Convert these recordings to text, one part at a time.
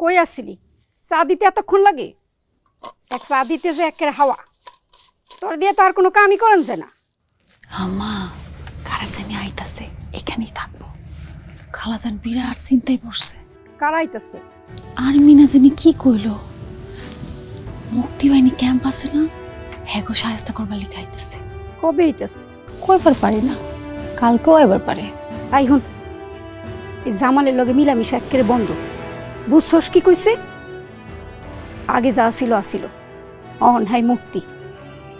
কই আসলি? চা দিতে এতক্ষণ লাগে? এক চা দিতে যে একের হাওয়া, তোর দিয়ে তো আর কোনো কামই করেন যে না। আম্মা কারা জানি আইতাছে, এখানেই থাকবো। খালাজান বিরাট চিন্তায় পড়ছে। কারা আইতাছে? আর মিনা জানি কি কইল, মুক্তিবাহিনী ক্যাম্প আছে না, হ্যাগো সাহায্য করবার লিখে আইতেছে। কবে আইতাছে? কয়বার পারে না, কালকেও এবার পারে। তাই হন এই জামালের লগে মিলামিশা একেবারে বন্ধ, বুঝছস কি কইছে? আগে যা ছিল আসিল, অনহাই মুক্তি।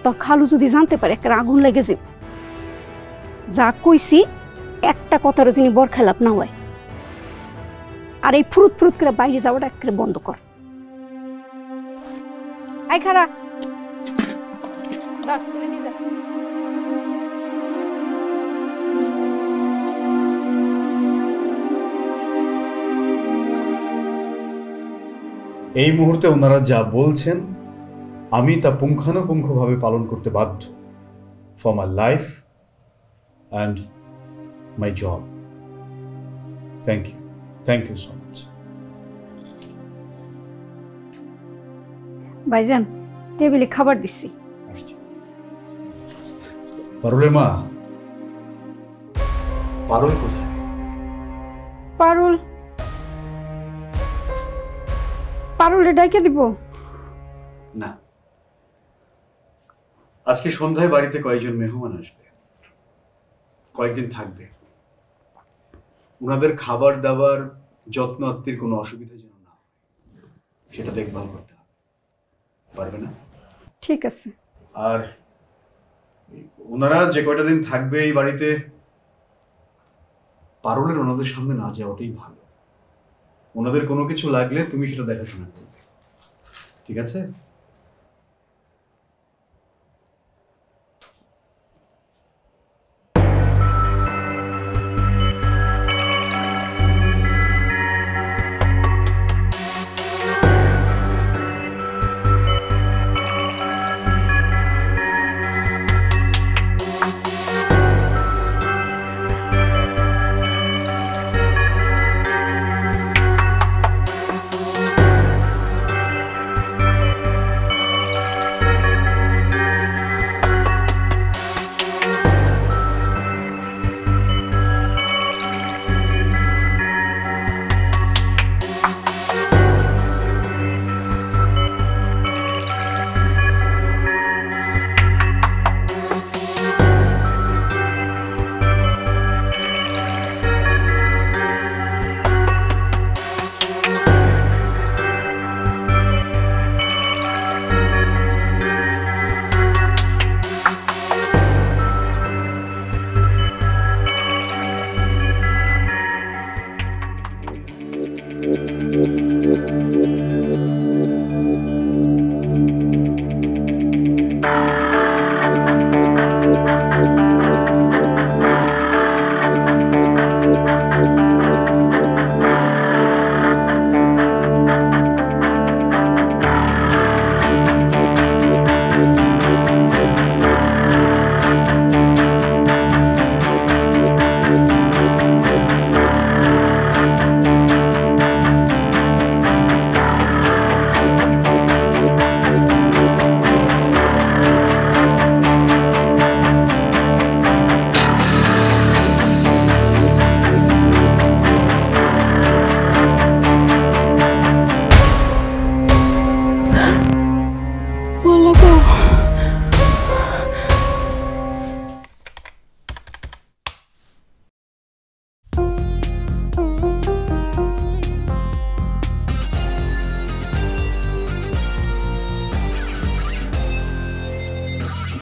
তোর খালু যদি জানতে পারে একটা আগুন লেগে যে। যা কইছি একটা কথারও যিনি বরখেলাপ না হয়। আর এই ফুরুত ফুরুত করে বাইরে যাওয়াটা একেবারে বন্ধ কর। আই খারা এই মুহূর্তে ওনারা যা বলছেন আমি তা পুঙ্খানুপুঙ্খভাবে পালন করতে বাধ্য, for my life and my job. Thank you so much. ভাইজান টেবিলে খাবার দিচ্ছি। পারুলের মা, পারুল কোথায়? পারুল ডাইকে দিব না, আজকে সন্ধ্যায় বাড়িতে কয়েকজন মেহমান আসবে, কয়েকদিন থাকবে। ওনাদের খাবার দাবার যত্ন আত্মীর কোনো অসুবিধা যেন না হয় সেটা দেখভাল করতে হবে, পারবে না? ঠিক আছে। আর ওনারা যে কয়টা দিন থাকবে এই বাড়িতে, পারুলের ওনাদের সামনে না যাওয়াটাই ভালো। ওনাদের কোনো কিছু লাগলে তুমি সেটা দেখাশোনা করবে, ঠিক আছে?